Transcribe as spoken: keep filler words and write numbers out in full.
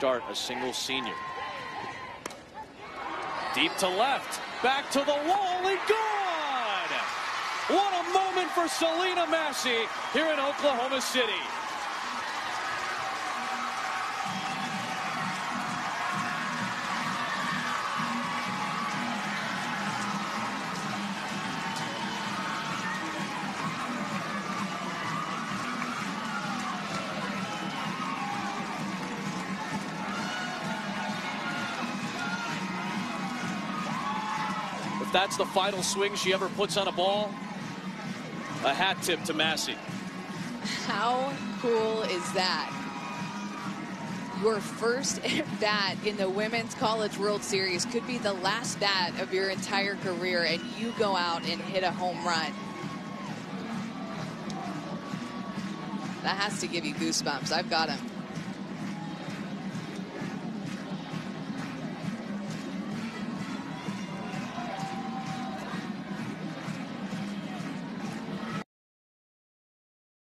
start a single senior. Deep to left, back to the wall, and good! What a moment for Selena Massey here in Oklahoma City. If that's the final swing she ever puts on a ball, a hat tip to Massey. How cool is that? Your first bat in the Women's College World Series could be the last bat of your entire career, and you go out and hit a home run. That has to give you goosebumps. I've got them.